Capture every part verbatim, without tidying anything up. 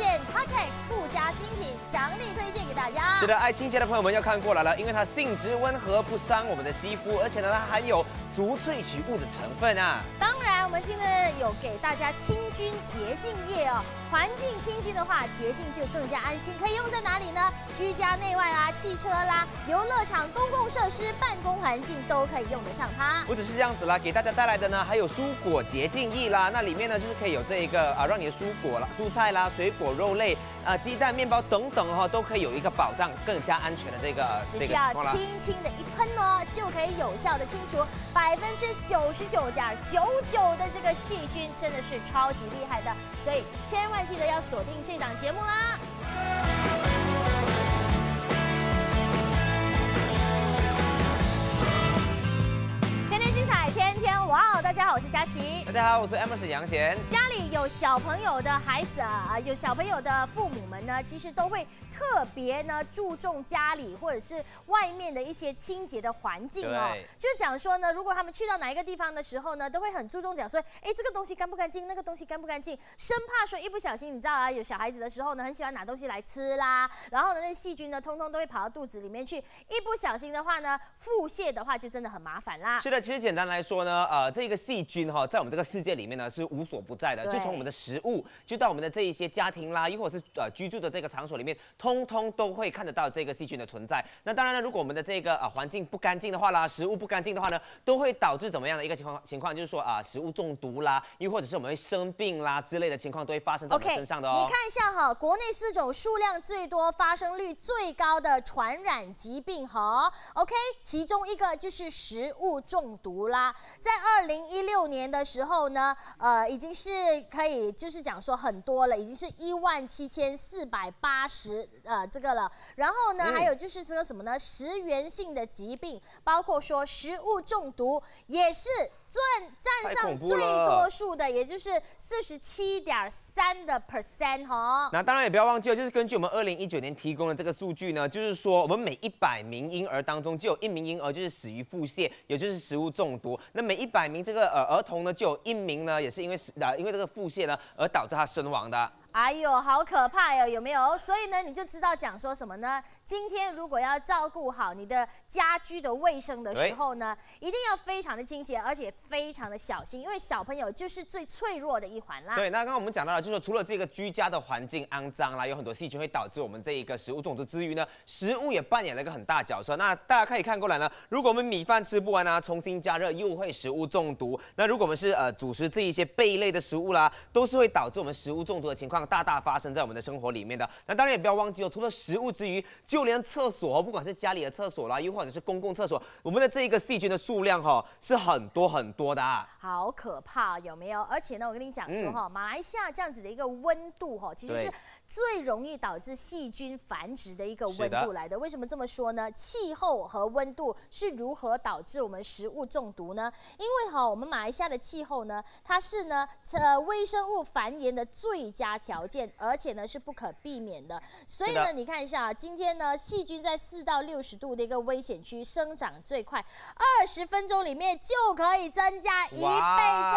现 T A K E X 附加新品，强力推荐给大家。是的，爱清洁的朋友们要看过来了，因为它性质温和，不伤我们的肌肤，而且呢，它含有足萃取物的成分啊。当然，我们今天有给大家清菌洁净液哦。环境清菌的话，洁净就更加安心，可以用在哪里呢？居家内外啦、汽车啦、游乐场、公共设施、办公环境都可以用得上它。不只是这样子啦，给大家带来的呢，还有蔬果洁净液啦，那里面呢就是可以有这一个啊，让你的蔬果啦、蔬菜啦、水果、肉类啊、呃、鸡蛋、面包等等哈、哦，都可以有一个保障、更加安全的这个。呃、只需要轻轻的一喷哦，就可以有效的清除百分之九十九点九九的这个细菌，真的是超级厉害的，所以千万记得要锁定这档节目啦。大家好，我是佳琪。大家好，我是 Emerson 杨贤。家里有小朋友的孩子啊，有小朋友的父母们呢，其实都会特别呢注重家里或者是外面的一些清洁的环境哦。就是讲说呢，如果他们去到哪一个地方的时候呢，都会很注重讲说，哎，这个东西干不干净，那个东西干不干净，生怕说一不小心，你知道啊，有小孩子的时候呢，很喜欢拿东西来吃啦，然后呢，那细菌呢，通通都会跑到肚子里面去，一不小心的话呢，腹泻的话就真的很麻烦啦。是的，其实简单来说呢，呃，这个。细菌哈，在我们这个世界里面呢是无所不在的，就从我们的食物，就到我们的这一些家庭啦，亦或是呃居住的这个场所里面，通通都会看得到这个细菌的存在。那当然呢，如果我们的这个啊环境不干净的话啦，食物不干净的话呢，都会导致怎么样的一个情况？情况就是说啊，食物中毒啦，亦或者是我们会生病啦之类的情况都会发生在我们身上的哦。Okay, 你看一下哈，国内四种数量最多、发生率最高的传染疾病哈 ，OK， 其中一个就是食物中毒啦，在二零。一六年的时候呢，呃，已经是可以，就是讲说很多了，已经是一万七千四百八十呃这个了。然后呢，嗯、还有就是这个什么呢？食源性的疾病，包括说食物中毒，也是占占上最多数的，也就是四十七点三的 percent 哈。那当然也不要忘记了，就是根据我们二零一九年提供的这个数据呢，就是说我们每一百名婴儿当中就有一名婴儿就是死于腹泻，也就是食物中毒。那每一百名这个呃儿童呢，就有一名呢，也是因为啊、呃，因为这个腹泻呢，而导致他身亡的。哎呦，好可怕哟，有没有？所以呢，你就知道讲说什么呢？今天如果要照顾好你的家居的卫生的时候呢，一定要非常的清洁，而且非常的小心，因为小朋友就是最脆弱的一环啦。对，那刚刚我们讲到了，就是说除了这个居家的环境肮脏啦，有很多细菌会导致我们这一个食物中毒之余呢，食物也扮演了一个很大角色。那大家可以看过来呢，如果我们米饭吃不完啊，重新加热又会食物中毒。那如果我们是呃主食这一些贝类的食物啦，都是会导致我们食物中毒的情况。大大发生在我们的生活里面的。那当然也不要忘记哦，除了食物之余，就连厕所，不管是家里的厕所啦，又或者是公共厕所，我们的这一个细菌的数量哈、哦、是很多很多的、啊，好可怕，有没有？而且呢，我跟你讲说哈、哦，嗯、马来西亚这样子的一个温度哈、哦，其实是最容易导致细菌繁殖的一个温度来的。为什么这么说呢？气候和温度是如何导致我们食物中毒呢？因为哈、哦，我们马来西亚的气候呢，它是呢呃微生物繁衍的最佳条件。条件，而且呢是不可避免的，所以呢，你看一下啊，今天呢，细菌在四到六十度的一个危险区生长最快，二十分钟里面就可以增加一倍这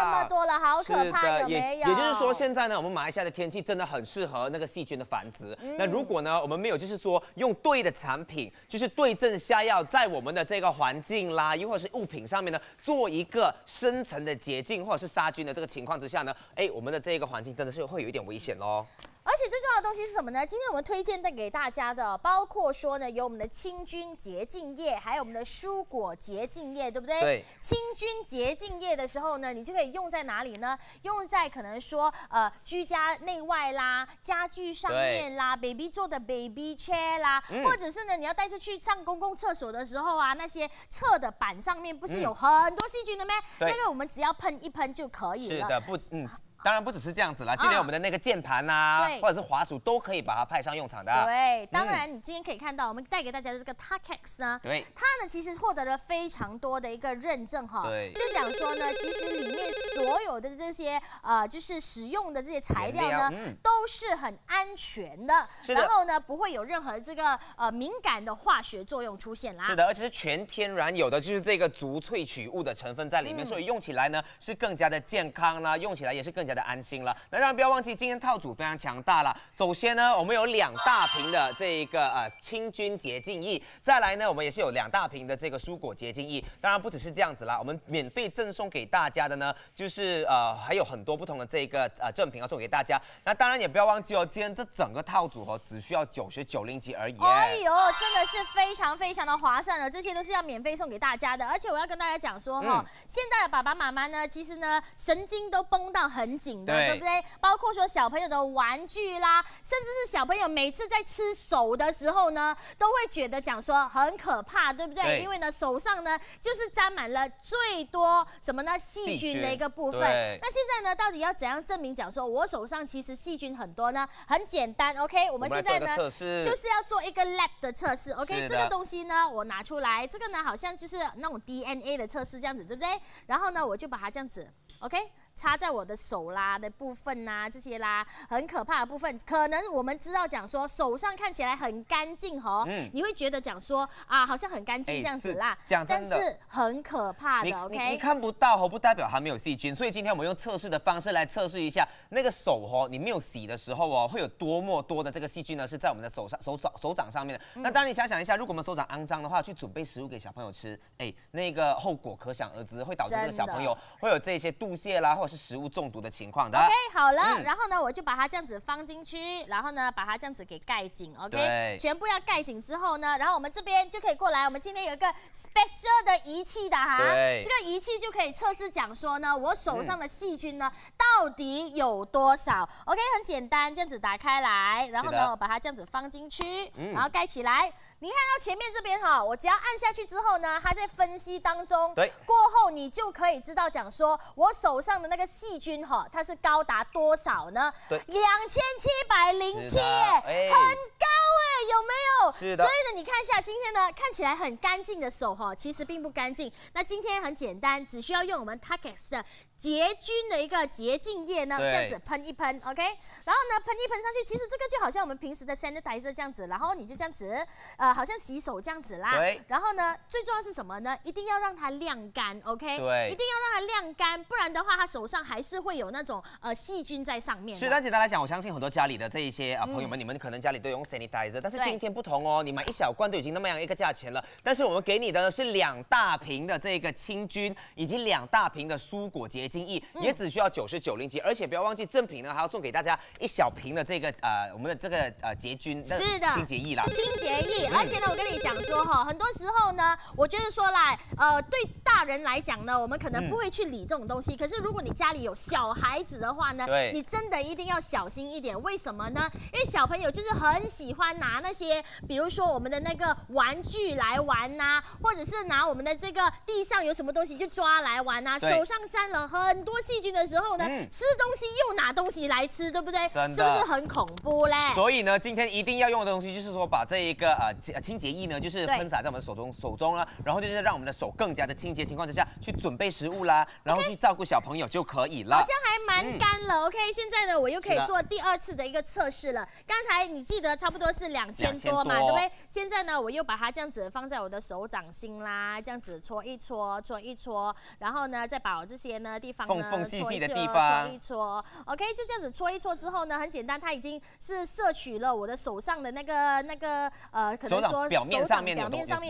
么多了，好可怕，有没有？也就是说，现在呢，我们马来西亚的天气真的很适合那个细菌的繁殖。嗯、那如果呢，我们没有就是说用对的产品，就是对症下药，在我们的这个环境啦，又或者是物品上面呢，做一个深层的洁净或者是杀菌的这个情况之下呢，哎，我们的这个环境真的是会有一点危险哦。而且最重要的东西是什么呢？今天我们推荐带给大家的，包括说呢，有我们的清菌洁净液，还有我们的蔬果洁净液，对不对？对。清菌洁净液的时候呢，你就可以用在哪里呢？用在可能说呃居家内外啦、家具上面啦、baby 做的 baby chair 啦，嗯、或者是呢你要带出去上公共厕所的时候啊，那些厕的板上面不是有很多细菌的咩？嗯、那个我们只要喷一喷就可以了。是的，不嗯。当然不只是这样子啦，今天我们的那个键盘啊，或者是滑鼠都可以把它派上用场的。对，当然你今天可以看到，我们带给大家的这个 T A K E X 呢，对，它呢其实获得了非常多的一个认证哈。对，就讲说呢，其实里面所有的这些呃，就是使用的这些材料呢，嗯、都是很安全的，的然后呢不会有任何这个呃敏感的化学作用出现啦。是的，而且是全天然有的，就是这个足萃取物的成分在里面，嗯、所以用起来呢是更加的健康啦，用起来也是更加。家的安心了。那当然不要忘记，今天套组非常强大了。首先呢，我们有两大瓶的这一个呃清菌洁净液，再来呢，我们也是有两大瓶的这个蔬果洁净液。当然不只是这样子啦，我们免费赠送给大家的呢，就是呃还有很多不同的这个呃赠品要送给大家。那当然也不要忘记哦，今天这整个套组哦只需要九十九令吉而已。哎呦，真的是非常非常的划算了，这些都是要免费送给大家的，而且我要跟大家讲说哈、哦，嗯、现在的爸爸妈妈呢，其实呢神经都绷到很紧的， 对, 对不对？包括说小朋友的玩具啦，甚至是小朋友每次在吃手的时候呢，都会觉得讲说很可怕，对不对？对因为呢手上呢就是沾满了最多什么呢细菌的一个部分。那现在呢到底要怎样证明讲说我手上其实细菌很多呢？很简单 ，OK， 我们现在呢就是要做一个 lab 的测试 ，OK， 这个东西呢我拿出来，这个呢好像就是那种 D N A 的测试这样子，对不对？然后呢我就把它这样子 ，OK。 插在我的手啦的部分呐、啊，这些啦很可怕的部分，可能我们知道讲说手上看起来很干净哦，嗯、你会觉得讲说啊好像很干净这样子啦，欸、但是很可怕的 ，OK？ 你, 你看不到哦，不代表它没有细菌，所以今天我们用测试的方式来测试一下那个手哦，你没有洗的时候哦，会有多么多的这个细菌呢是在我们的手上手手手掌上面的。嗯、那当然你想想一下，如果我们手掌肮脏的话，去准备食物给小朋友吃，哎、欸，那个后果可想而知，会导致这个小朋友会有这些肚泻啦。 或者是食物中毒的情况的。OK， 好了，嗯、然后呢，我就把它这样子放进去，然后呢，把它这样子给盖紧。OK， 全部要盖紧之后呢，然后我们这边就可以过来。我们今天有一个 special 的仪器的哈，这个仪器就可以测试讲说呢，我手上的细菌呢、嗯、到底有多少。OK， 很简单，这样子打开来，然后呢，我把它这样子放进去，嗯、然后盖起来。你看到前面这边哈，我只要按下去之后呢，它在分析当中，过后你就可以知道讲说我手上的 那个细菌哈、哦，它是高达多少呢？对，两千七百零七，哎，很高哎，有没有？是的。所以呢，你看一下今天呢，看起来很干净的手哈、哦，其实并不干净。那今天很简单，只需要用我们 Takex 的 洁菌的一个洁净液呢，这样子喷一喷 ，OK， 然后呢喷一喷上去，其实这个就好像我们平时的 sanitizer 这样子，然后你就这样子，呃，好像洗手这样子啦。然后呢，最重要是什么呢？一定要让它晾干 ，OK。对。一定要让它晾干，不然的话，它手上还是会有那种呃细菌在上面。所以，但简单来讲，我相信很多家里的这一些啊朋友们，嗯、你们可能家里都用 sanitizer， 但是今天不同哦，你买一小罐都已经那么样一个价钱了，但是我们给你的呢是两大瓶的这个清菌，以及两大瓶的蔬果洁净液。 也只需要九十九令吉，而且不要忘记赠品呢，还要送给大家一小瓶的这个呃我们的这个呃洁菌是的清洁液啦，清洁液。而且呢，我跟你讲说哈，很多时候呢，我就是说啦，呃，对大人来讲呢，我们可能不会去理这种东西。嗯、可是如果你家里有小孩子的话呢，你真的一定要小心一点。为什么呢？因为小朋友就是很喜欢拿那些，比如说我们的那个玩具来玩呐、啊，或者是拿我们的这个地上有什么东西就抓来玩呐、啊，手上沾了 很多细菌的时候呢，嗯、吃东西又拿东西来吃，对不对？是不是很恐怖嘞？所以呢，今天一定要用的东西就是说，把这一个呃清洁液呢，就是喷洒在我们手中手中啦，然后就是让我们的手更加的清洁情况之下去准备食物啦，然后去照顾小朋友就可以了。好像还蛮干了、嗯、，OK。现在呢，我又可以做第二次的一个测试了。刚才你记得差不多是两千多嘛，多对不对？现在呢，我又把它这样子放在我的手掌心啦，这样子搓一搓，搓一搓，然后呢，再把我这些呢 地方呢，缝缝隙隙的地方搓一搓 ，OK， 就这样子搓一搓之后呢，很简单，它已经是摄取了我的手上的那个那个呃，可能说手掌表面上面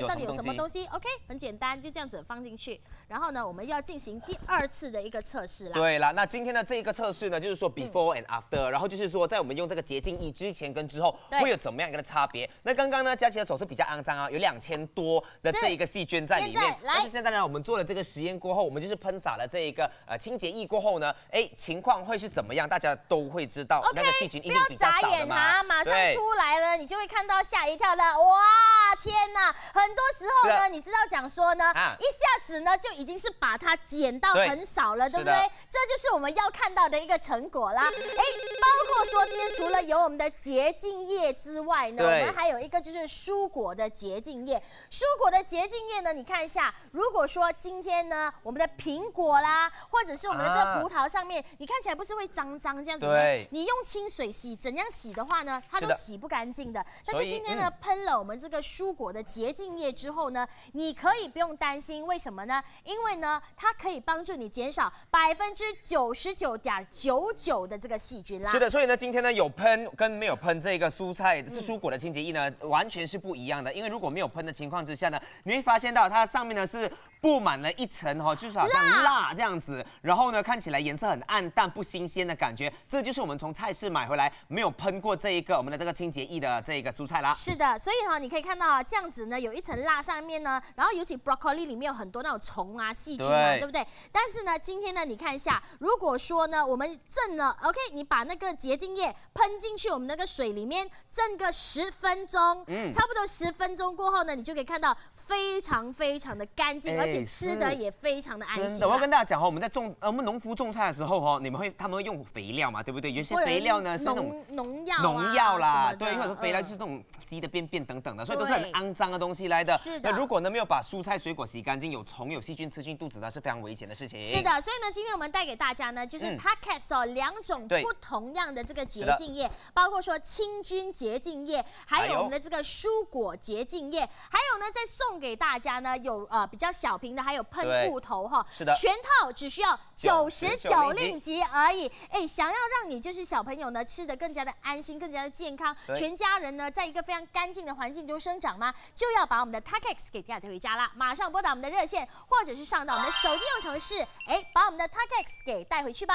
到底有什么东西 ？OK， 很简单，就这样子放进去。然后呢，我们要进行第二次的一个测试啦。对啦，那今天的这一个测试呢，就是说 before and after，、嗯、然后就是说在我们用这个洁净液之前跟之后会有怎么样一个差别？那刚刚呢，佳琪的手是比较肮脏啊，有两千多的这一个细菌在里面。但是现在呢，我们做了这个实验过后，我们就是喷洒了这一个 呃，清洁液过后呢，哎，情况会是怎么样？大家都会知道。OK， 那个细菌一定比较少的嘛。不要眨眼啊，马上出来了，你就会看到吓一跳的。哇，天哪！很多时候呢，你知道讲说呢，啊、一下子呢就已经是把它减到很少了， 对, 对不对？这就是我们要看到的一个成果啦。哎，包括说今天除了有我们的洁净液之外呢，我们还有一个就是蔬果的洁净液。蔬果的洁净液呢，你看一下，如果说今天呢，我们的苹果啦， 或者是我们的这个葡萄上面，啊、你看起来不是会脏脏这样子吗？你用清水洗，怎样洗的话呢，它都洗不干净的。是的，但是今天呢，嗯、喷了我们这个蔬果的洁净液之后呢，你可以不用担心，为什么？什么呢？因为呢，它可以帮助你减少百分之九十九点九九的这个细菌啦。是的，所以呢，今天呢有喷跟没有喷这个蔬菜是蔬果的清洁液呢，嗯、完全是不一样的。因为如果没有喷的情况之下呢，你会发现到它上面呢是布满了一层哈、哦，就是好像蜡这样子，然后呢看起来颜色很暗淡不新鲜的感觉。这就是我们从菜市买回来没有喷过这一个我们的这个清洁液的这个蔬菜啦。是的，所以哈、哦，你可以看到啊，这样子呢有一层蜡上面呢，然后尤其 broccoli 里面有很多那种虫啊细菌啊， 对， 对不对？但是呢，今天呢你看一下，如果说呢我们正呢 OK， 你把那个洁净液喷进去我们那个水里面，蒸个十分钟，嗯，差不多十分钟过后呢，你就可以看到非常非常的干净，而且吃的也非常的安心、啊。真的，我要跟大家讲哈、哦，我们在种呃我们农夫种菜的时候哈、哦，你们会他们会用肥料嘛，对不对？有些肥料呢是那种农药、啊、农药啦，对，或者肥料就是那种鸡的便便等等的，所以都是很肮脏的东西来的。是的。那如果呢没有把蔬菜水果洗干净，有虫有细菌吃进肚子的是非常危险的事情。是的，所以呢，今天我们带给大家呢就是 T A K E X 哦两种不同样的这个洁净液，包括说清菌洁净液，还有我们的这个蔬果洁净液，还有呢再送给大家呢有呃比较小瓶的，还有喷雾头哈、哦，是的，全套只需要九十九令吉而已。哎，想要让你就是小朋友呢吃得更加的安心，更加的健康，全家人呢在一个非常干净的环境中生长吗？就要把我们的 T A K E X 给带回家啦！马上拨打我们的热线，或者是上到我们的手机应用程式，哎，把我们的 T A K E X 给带回去吧。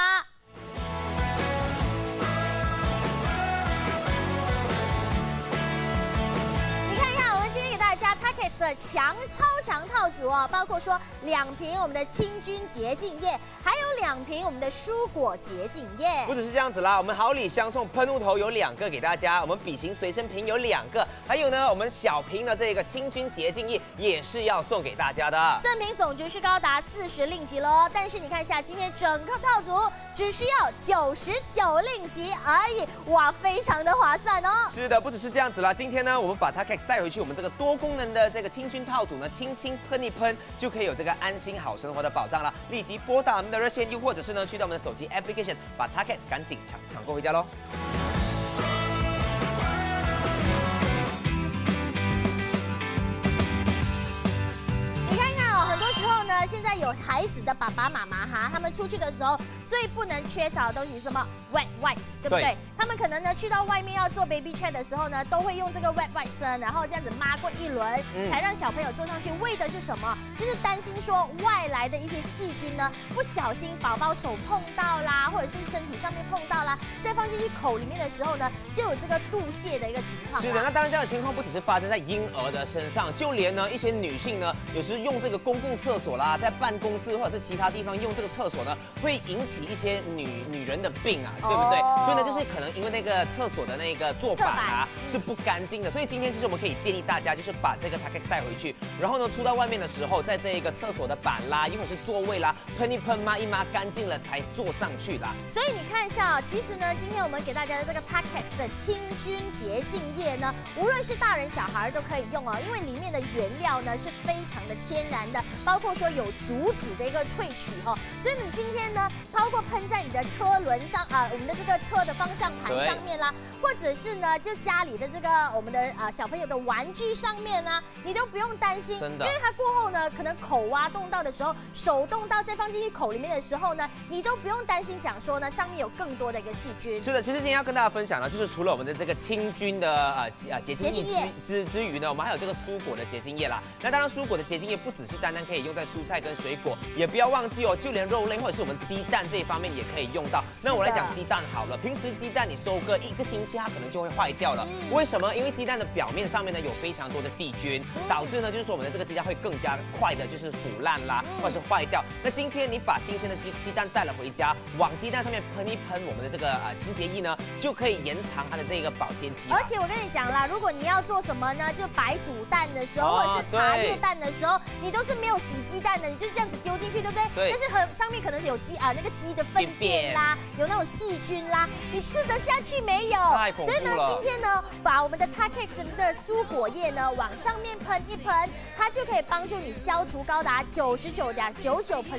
T A K E X 强超强套组哦，包括说两瓶我们的清菌洁净液，还有两瓶我们的蔬果洁净液。不只是这样子啦，我们好礼相送喷雾头有两个给大家，我们笔型随身瓶有两个，还有呢我们小瓶的这个清菌洁净液也是要送给大家的。赠品总值是高达四十令吉喽，但是你看一下今天整个套组只需要九十九令吉而已，哇，非常的划算哦。是的，不只是这样子啦，今天呢我们把 T A K E X 带回去，我们这个多功能的这个清菌套组呢，轻轻喷一喷就可以有这个安心好生活的保障了。立即拨打我们的热线，又或者是呢，去到我们的手机 application， 把 T A K E X 赶紧抢抢购回家喽。之后呢，现在有孩子的爸爸妈妈哈，他们出去的时候最不能缺少的东西是什么 ？Wet wipes， 对不对？对他们可能呢去到外面要做 baby chat 的时候呢，都会用这个 wet wipes， 然后这样子抹过一轮，嗯、才让小朋友坐上去。为的是什么？就是担心说外来的一些细菌呢，不小心宝宝手碰到啦，或者是身体上面碰到啦，再放进去口里面的时候呢，就有这个肚泻的一个情况。是的，那当然这样的情况不只是发生在婴儿的身上，就连呢一些女性呢，有时用这个公共厕。厕所啦，在办公室或者是其他地方用这个厕所呢，会引起一些女女人的病啊，对不对？ Oh. 所以呢，就是可能因为那个厕所的那个坐板啊是不干净的，所以今天其实我们可以建议大家，就是把这个 T A K E X 带回去，然后呢，出到外面的时候，在这个厕所的板啦，或者是座位啦，喷一喷、抹一抹，干净了才坐上去啦。所以你看一下啊，其实呢，今天我们给大家的这个 T A K E X 的清菌洁净液呢，无论是大人小孩都可以用哦，因为里面的原料呢是非常的天然的，包。包括说有竹子的一个萃取哈、哦，所以你今天呢，包括喷在你的车轮上啊、呃，我们的这个车的方向盘上面啦，或者是呢，就家里的这个我们的啊、呃、小朋友的玩具上面啦、啊，你都不用担心，因为它过后呢，可能口挖动到的时候，手动到再放进去口里面的时候呢，你都不用担心讲说呢，上面有更多的一个细菌。是的，其实今天要跟大家分享呢，就是除了我们的这个清菌的呃呃洁净液之之余呢，我们还有这个蔬果的洁净液啦。那当然，蔬果的洁净液不只是单单可以用。用在蔬菜跟水果，也不要忘记哦，就连肉类或者是我们鸡蛋这一方面也可以用到。那我来讲鸡蛋好了，平时鸡蛋你收割一个星期，它可能就会坏掉了。嗯、为什么？因为鸡蛋的表面上面呢有非常多的细菌，嗯、导致呢就是说我们的这个鸡蛋会更加快的就是腐烂啦，嗯、或者是坏掉。那今天你把新鲜的鸡鸡蛋带了回家，往鸡蛋上面喷一喷我们的这个呃清洁液呢，就可以延长它的这个保鲜期。而且我跟你讲啦，如果你要做什么呢，就白煮蛋的时候、哦、或者是茶叶蛋的时候，你都是没有洗。鸡蛋呢，你就这样子丢进去，对不对？对。但是很上面可能有鸡啊，那个鸡鸡的粪便啦，有那种细菌啦，你吃得下去没有？太恐怖了。所以呢，今天呢，把我们的 T A K E X 的蔬果液呢往上面喷一喷，它就可以帮助你消除高达 百分之九十九点九九 的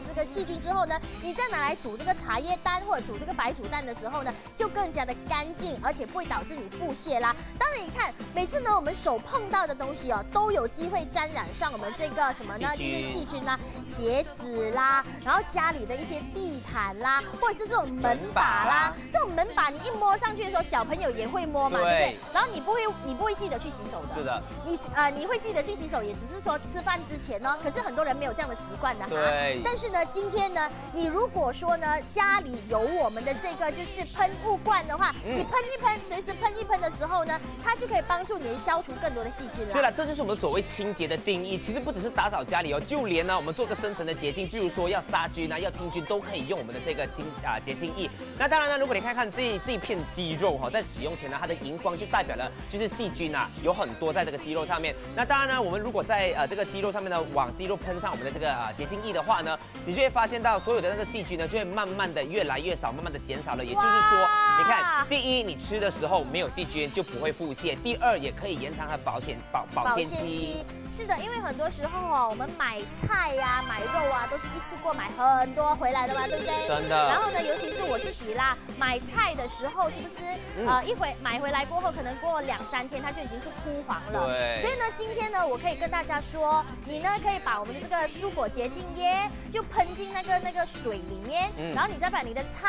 这个细菌之后呢，你再拿来煮这个茶叶蛋或者煮这个白煮蛋的时候呢，就更加的干净，而且不会导致你腹泻啦。当然，你看每次呢，我们手碰到的东西哦，都有机会沾染上我们这个什么呢？就是细菌啦、鞋子啦，然后家里的一些地毯啦，或者是这种门把啦，这种门把你一摸上去的时候，小朋友也会摸嘛，对不对？然后你不会，你不会记得去洗手的。是的。你呃，你会记得去洗手，也只是说吃饭之前哦。可是很多人没有这样的习惯的哈。对。但是呢，今天呢，你如果说呢，家里有我们的这个就是喷雾罐的话，你喷一喷，随时喷一喷的时候呢，它就可以帮助你消除更多的细菌了。是的，这就是我们所谓清洁的定义。其实不只是打扫家里哦，就连呢，我们做个深层的洁净，譬如说要杀菌啊，要清菌，都可以用我们的这个精啊洁净液。那当然呢，如果你看看这这片鸡肉哈、哦，在使用前呢，它的荧光就代表了就是细菌啊，有很多在这个鸡肉上面。那当然呢，我们如果在呃这个鸡肉上面呢，往鸡肉喷上我们的这个啊洁净液的话呢，你就会发现到所有的那个细菌呢，就会慢慢的越来越少，慢慢的减少了。也就是说，你看，第一，你吃的时候没有细菌就不会腹泻；第二，也可以延长它保险保保鲜期。是的，因为很多时候哦，我们买菜呀、啊、买肉啊，都是一次过买很多回来的嘛，对不对？真的。然后呢，尤其是我自己啦，买菜的时候是不是、嗯、呃一回买回来过后，可能过两三天它就已经是枯黄了。对。所以呢，今天呢，我可以跟大家说，你呢可以把我们的这个蔬果洁净液就喷进那个那个水里面，嗯、然后你再把你的菜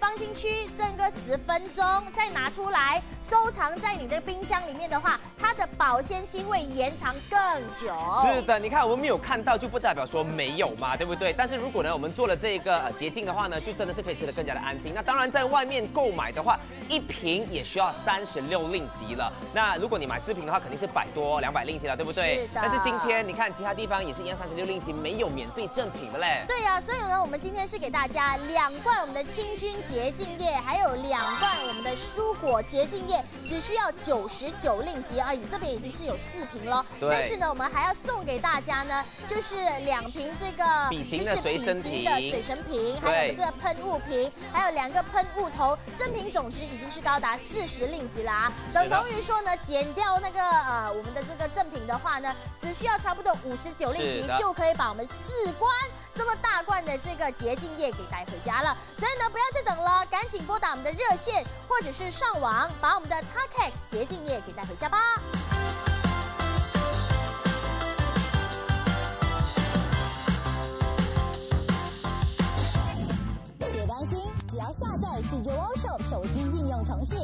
放进去蒸个十分钟，再拿出来收藏在你的冰箱里面的话，它的保鲜期会延长更久。是的，你看我们没有看到就不代表说没有嘛，对不对？但是如果呢我们做了这个呃洁净的话呢，就真的是可以吃得更加的安心。那当然在外面购买的话，一瓶也需要三十六令吉了。那如果你买四瓶的话，肯定是百多两百令吉了，对不对？是的。但是今天你看其他地方也是一样三十六令吉，没有免费赠品的嘞。对呀、啊，所以呢我们今天是给大家两罐我们的清菌洁净液，还有两罐我们的蔬果洁净液，只需要九十九令吉而已。这边已经是有四瓶了，但是呢，我们还要送给大家呢，就是两瓶这个就是笔型的水神瓶，还有我们这个喷雾瓶，还有两个喷雾头，赠品总值已经是高达四十令吉啦、啊。等同于说呢，减掉那个呃我们的这个赠品的话呢，只需要差不多五十九令吉就可以把我们四罐这么大罐的这个洁净液给带回家了。所以呢，不要再等了，赶紧拨打我们的热线或者是上网把我们的 T A K E X 洁净液给带回家吧。只要下载 C J Wow Shop 手机应用程式，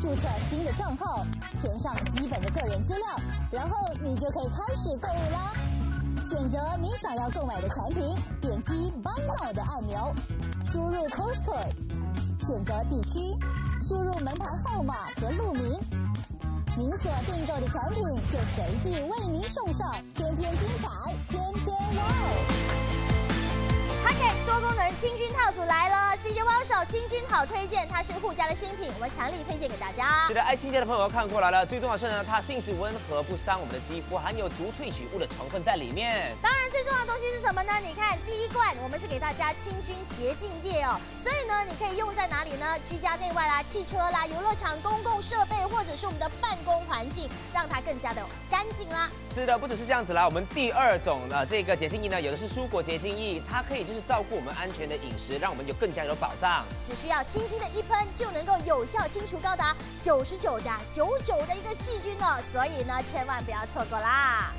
注册新的账号，填上基本的个人资料，然后你就可以开始购物啦。选择你想要购买的产品，点击 Buy Now 的按钮，输入 Postcode， 选择地区，输入门牌号码和路名，您所订购的产品就随即为您送上，天天精彩，天天 Wow！T A K E X 多功能清菌套组来了 ，C J Wow Shop 清菌好推荐，它是护家的新品，我们强力推荐给大家。是的，爱清洁的朋友看过来了。最重要的是呢，它性质温和，不伤我们的肌肤，含有毒萃取物的成分在里面。当然，最重要的东西是什么呢？你看，第一罐我们是给大家清菌洁净液哦，所以呢，你可以用在哪里呢？居家内外啦、汽车啦、游乐场、公共设备，或者是我们的办公环境，让它更加的干净啦。是的，不只是这样子啦，我们第二种呃这个洁净液呢，有的是蔬果洁净液，它可以。就是照顾我们安全的饮食，让我们有更加有保障。只需要轻轻的一喷，就能够有效清除高达九十九点九九的一个细菌哦，所以呢，千万不要错过啦！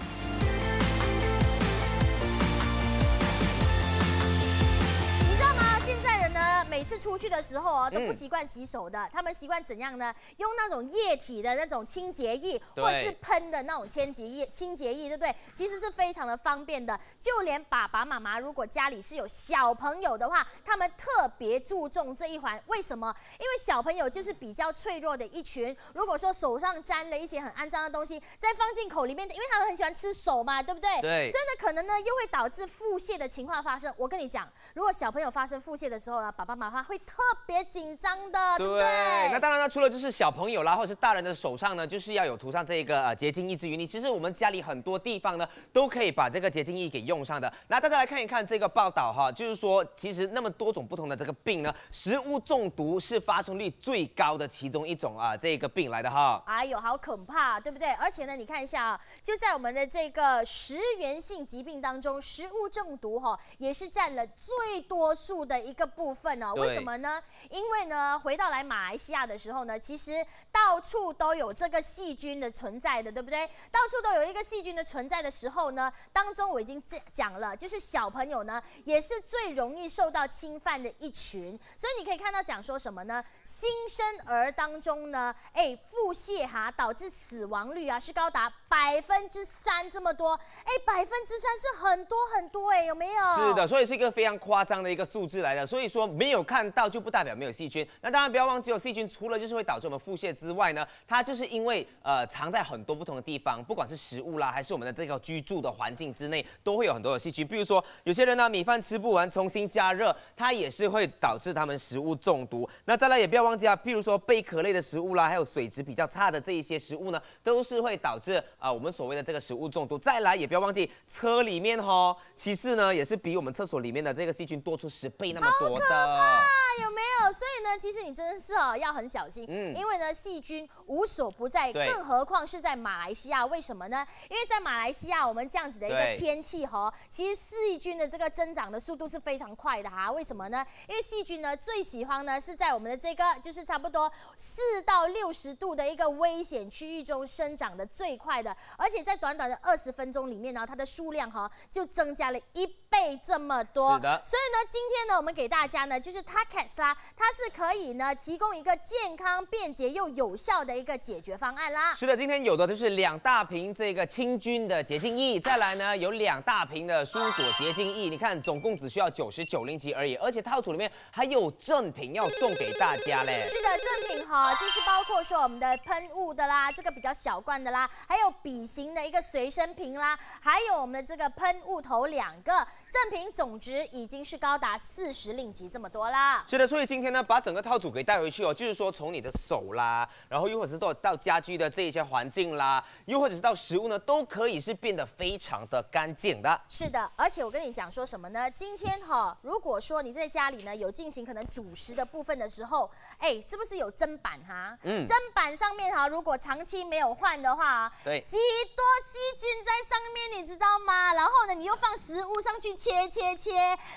你知道吗？现在人呢，每次出去的时候哦，都不习惯洗手的，嗯、他们习惯怎样呢？用那种液体的那种清洁液，或者是喷的那种清洁液，清洁液，对不对？其实是非常的方便的，就连爸爸妈妈如果家里是有小朋友的话，他们特别注重这一环。为什么？因为小朋友就是比较脆弱的一群。如果说手上沾了一些很肮脏的东西，再放进口里面，因为他们很喜欢吃手嘛，对不对？对。所以呢，可能呢又会导致腹泻的情况发生。我跟你讲，如果小朋友发生腹泻的时候呢，爸爸妈妈会特特别紧张的， 对, 对不对？那当然呢，除了就是小朋友啦，或者是大人的手上呢，就是要有涂上这个呃洁净液之余，你其实我们家里很多地方呢，都可以把这个洁净液给用上的。那大家来看一看这个报道哈，就是说其实那么多种不同的这个病呢，食物中毒是发生率最高的其中一种啊，这个病来的哈。哎呦，好可怕，对不对？而且呢，你看一下啊，就在我们的这个食源性疾病当中，食物中毒哈、哦、也是占了最多数的一个部分哦。为什么呢？因为呢，回到来马来西亚的时候呢，其实到处都有这个细菌的存在的，对不对？到处都有一个细菌的存在的时候呢，当中我已经讲了，就是小朋友呢也是最容易受到侵犯的一群。所以你可以看到讲说什么呢？新生儿当中呢，哎，腹泻哈、啊、导致死亡率啊是高达百分之三这么多，哎，百分之三是很多很多哎，有没有？是的，所以是一个非常夸张的一个数字来的。所以说没有看到就不代表没有细菌。那当然不要忘记，有细菌除了就是会导致我们腹泻之外呢，它就是因为呃藏在很多不同的地方，不管是食物啦，还是我们的这个居住的环境之内，都会有很多的细菌。比如说有些人呢米饭吃不完，重新加热，它也是会导致他们食物中毒。那再来也不要忘记啊，譬如说贝壳类的食物啦，还有水质比较差的这一些食物呢，都是会导致啊、呃、我们所谓的这个食物中毒。再来也不要忘记车里面哈，其实呢也是比我们厕所里面的这个细菌多出十倍那么多的。好可怕，有没有？所以呢，其实你真的是哦要很小心，嗯、因为呢细菌无所不在，更何况是在马来西亚。为什么呢？因为在马来西亚我们这样子的一个天气哈、哦，其实细菌的这个增长的速度是非常快的哈、啊。为什么呢？因为细菌呢最喜欢呢是在我们的这个就是差不多四到六十度的一个危险区域中生长的最快的，而且在短短的二十分钟里面呢，它的数量哈、哦、就增加了一倍这么多。是的。所以呢，今天呢我们给大家呢就是T A K E X啦，它是可以呢提供一个健康、便捷又有效的一个解决方案啦。是的，今天有的就是两大瓶这个清菌的洁净液，再来呢有两大瓶的蔬果洁净液，你看总共只需要九十九令吉而已，而且套组里面还有赠品要送给大家嘞。是的，赠品哈就是包括说我们的喷雾的啦，这个比较小罐的啦，还有笔型的一个随身瓶啦，还有我们的这个喷雾头两个，赠品总值已经是高达四十令吉这么多啦。是的，所以今天呢，把整个套组给带回去哦，就是说从你的手啦，然后又或者是到到家居的这一些环境啦，又或者是到食物呢，都可以是变得非常的干净的。是的，而且我跟你讲说什么呢？今天哈、哦，如果说你在家里呢有进行可能主食的部分的时候，哎，是不是有砧板哈？嗯，砧板上面哈，如果长期没有换的话，对，极多细菌在上面，你知道吗？然后呢，你又放食物上去切切切，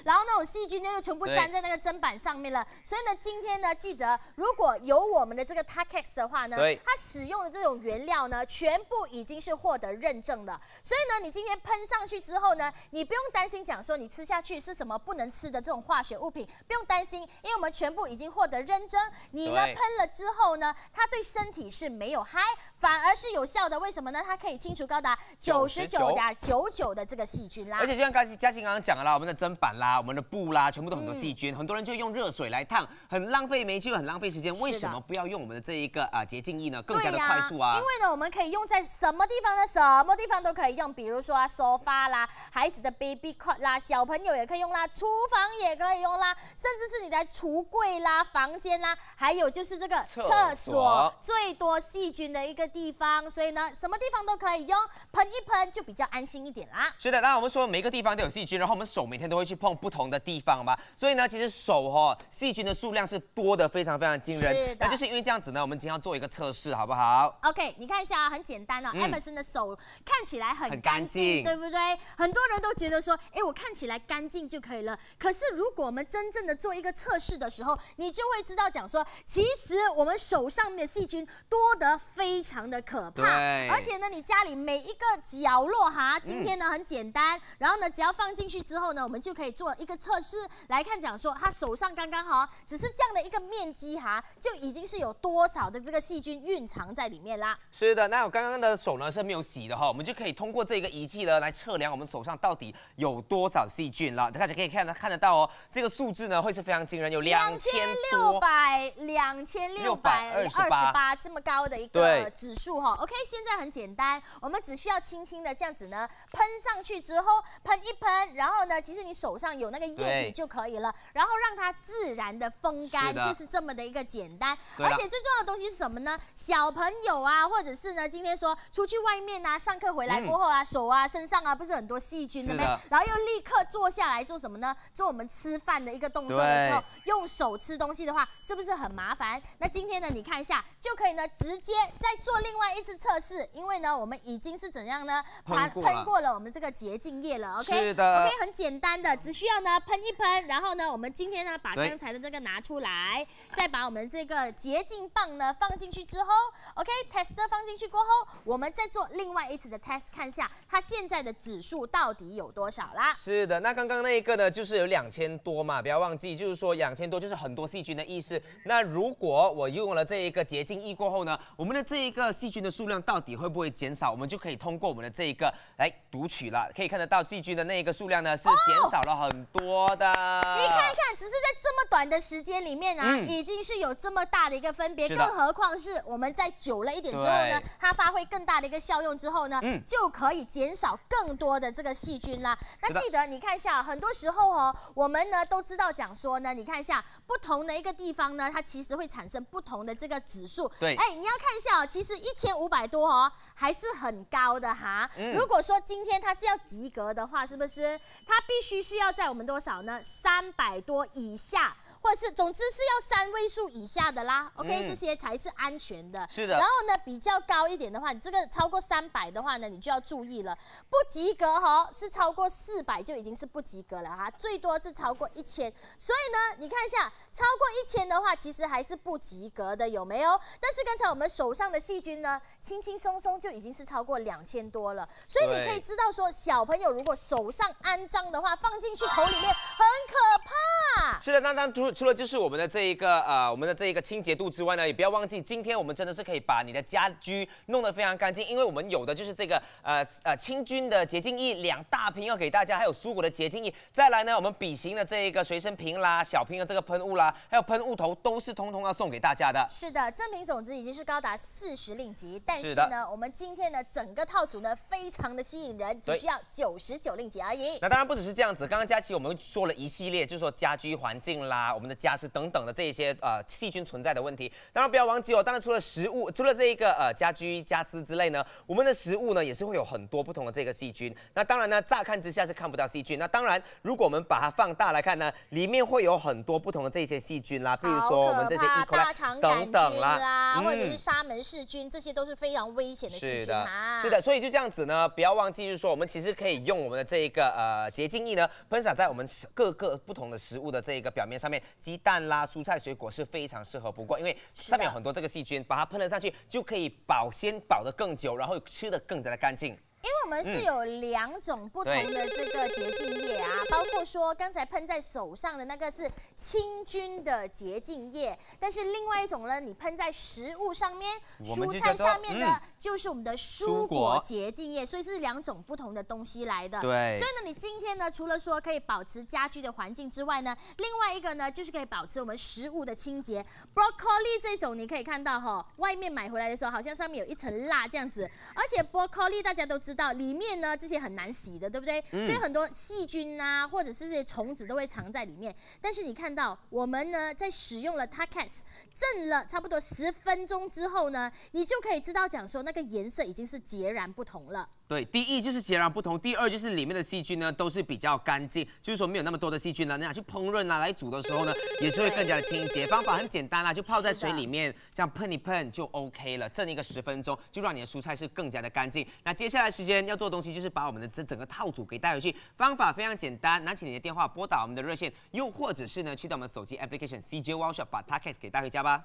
然后那种细菌呢又全部粘在那个砧板上面。所以呢，今天呢，记得如果有我们的这个 T A K E X 的话呢，它使用的这种原料呢，全部已经是获得认证了。所以呢，你今天喷上去之后呢，你不用担心讲说你吃下去是什么不能吃的这种化学物品，不用担心，因为我们全部已经获得认证。你呢喷了之后呢，它对身体是没有害，反而是有效的。为什么呢？它可以清除高达九十九点九九的这个细菌啦。而且就像刚嘉欣刚刚讲的啦，我们的砧板啦，我们的布啦，全部都很多细菌，嗯、很多人就用热水。水来烫，很浪费煤气，很浪费时间。为什么不要用我们的这一个啊洁净液呢？更加的快速啊！因为呢，我们可以用在什么地方呢？什么地方都可以用，比如说啊，沙发啦，孩子的 baby cot 啦，小朋友也可以用啦，厨房也可以用啦，甚至是你的橱柜啦、房间啦，还有就是这个厕所，厕所最多细菌的一个地方，所以呢，什么地方都可以用，喷一喷就比较安心一点啦。是的，那我们说每个地方都有细菌，然后我们手每天都会去碰不同的地方嘛，所以呢，其实手哈、哦。细菌的数量是多的，非常非常惊人。是的，那就是因为这样子呢，我们今天要做一个测试，好不好 ？OK， 你看一下啊，很简单哦。嗯、Emerson 的手看起来很干净，对不对？很多人都觉得说，哎，我看起来干净就可以了。可是如果我们真正的做一个测试的时候，你就会知道讲说，其实我们手上面的细菌多得非常的可怕。而且呢，你家里每一个角落哈，今天呢、嗯、很简单，然后呢，只要放进去之后呢，我们就可以做一个测试来看讲说，他手上刚刚。好，只是这样的一个面积哈，就已经是有多少的这个细菌蕴藏在里面啦。是的，那我刚刚的手呢是没有洗的哈，我们就可以通过这个仪器呢来测量我们手上到底有多少细菌了。大家可以看看得到哦，这个数字呢会是非常惊人，有两千六百两千六百二十八这么高的一个指数哈。OK， 现在很简单，我们只需要轻轻的这样子呢呢喷上去之后，喷一喷，然后呢，其实你手上有那个液体就可以了，然后让它自然的风干，就是这么的一个简单。而且最重要的东西是什么呢？小朋友啊，或者是呢，今天说出去外面啊，上课回来过后啊，嗯、手啊、身上啊，不是很多细菌的没？然后又立刻坐下来做什么呢？做我们吃饭的一个动作的时候，用手吃东西的话，是不是很麻烦？那今天呢，你看一下就可以呢，直接再做另外一次测试，因为呢，我们已经是怎样呢？喷喷过了我们这个洁净液了 ，OK？ 是的 ，OK， 很简单的，只需要呢喷一喷，然后呢，我们今天呢把刚才的这个拿出来，再把我们这个洁净棒呢放进去之后 ，OK，tester 放进去过后，我们再做另外一次的 test， 看一下它现在的指数到底有多少啦？是的，那刚刚那一个呢，就是有两千多嘛，不要忘记，就是说两千多就是很多细菌的意思。那如果我用了这一个洁净液过后呢，我们的这一个细菌的数量到底会不会减少？我们就可以通过我们的这一个来读取了，可以看得到细菌的那个数量呢是减少了很多的。哦、你看一看，只是在这么短的时间里面啊，嗯、已经是有这么大的一个分别，更何况是我们在久了一点之后呢，它发挥更大的一个效用之后呢，嗯、就可以减少更多的这个细菌啦。那记得你看一下，很多时候哦，我们呢都知道讲说呢，你看一下不同的一个地方呢，它其实会产生不同的这个指数。对，哎，你要看一下哦，其实一千五百多哦，还是很高的哈。嗯、如果说今天它是要及格的话，是不是它必须是要在我们多少呢？三百多以下，或者是总之是要三位数以下的啦。OK，、嗯、这些才是安全的。是的。然后呢，比较高一点的话，你这个超过三百的话呢，你就要注意了。不及格哦，是超过四百就已经是不及格了哈，最多是超过一千。所以呢，你看一下，超过一千的话，其实还是不及格的，有没有？但是刚才我们手上的细菌呢，轻轻松松就已经是超过两千多了。所以你可以知道说，小朋友如果手上肮脏的话，放进去口里面很可怕。是的，那当除除了就是我们的这一个呃我们的这一个清洁度之外呢，也不要忘记，今天我们真的是可以把你的家居弄得非常干净，因为我们有的就是这个呃呃清菌的洁净液两大瓶要给大家，还有蔬果的洁净液，再来呢我们笔型的这一个随身瓶啦、小瓶的这个喷雾啦，还有喷雾头都是通通要送给大家的。是的，赠品总值已经是高达四十令吉，但是呢是我们今天呢整个套组呢非常的吸引人，只需要九十九令吉而已。那当然不只是这样子，刚刚佳琪我们说了一系列，就是说家居环境啦、我们的家私等等的这一些呃细菌存在的问题。当然不要忘记哦，当然除了食物，除了这一个呃家居家私之类呢，我们的食物呢也是会有很多不同的这个细菌。那当然呢，乍看之下是看不到细菌。那当然，如果我们把它放大来看呢，里面会有很多不同的这些细菌啦，比如说我们这些E. coli 等等啦，嗯、或者是沙门氏菌，这些都是非常危险的细菌啊。是的，所以就这样子呢，不要忘记，就是说我们其实可以用我们的这一个呃洁净液呢，喷洒在我们各个不同的食物的这一个表面上面，鸡蛋啦、蔬菜水果是非常适合不过，因为上面有很多这个细菌，把它喷了上去就可以保鲜保得更久，然后吃得更加的干净。因为我们是有两种不同的这个洁净液啊，包括说刚才喷在手上的那个是清菌的洁净液，但是另外一种呢，你喷在食物上面、蔬菜上面的，就是我们的蔬果洁净液，所以是两种不同的东西来的。对。所以呢，你今天呢，除了说可以保持家居的环境之外呢，另外一个呢，就是可以保持我们食物的清洁。Broccoli 这种你可以看到哈、哦，外面买回来的时候好像上面有一层蜡这样子，而且 Broccoli 大家都知道。到里面呢，这些很难洗的，对不对？嗯、所以很多细菌啊，或者是这些虫子都会藏在里面。但是你看到我们呢，在使用了 Takex 浸了差不多十分钟之后呢，你就可以知道讲说那个颜色已经是截然不同了。对，第一就是截然不同，第二就是里面的细菌呢都是比较干净，就是说没有那么多的细菌呢，你拿去烹饪啊、来煮的时候呢，也是会更加的清洁。方法很简单啦、啊，就泡在水里面，这样喷一喷就 OK 了，蒸一个十分钟，就让你的蔬菜是更加的干净。那接下来时间要做的东西就是把我们的这整个套组给带回去，方法非常简单，拿起你的电话拨打我们的热线，又或者是呢去到我们手机 application C J Wow Shop 把 Takex 给带回家吧。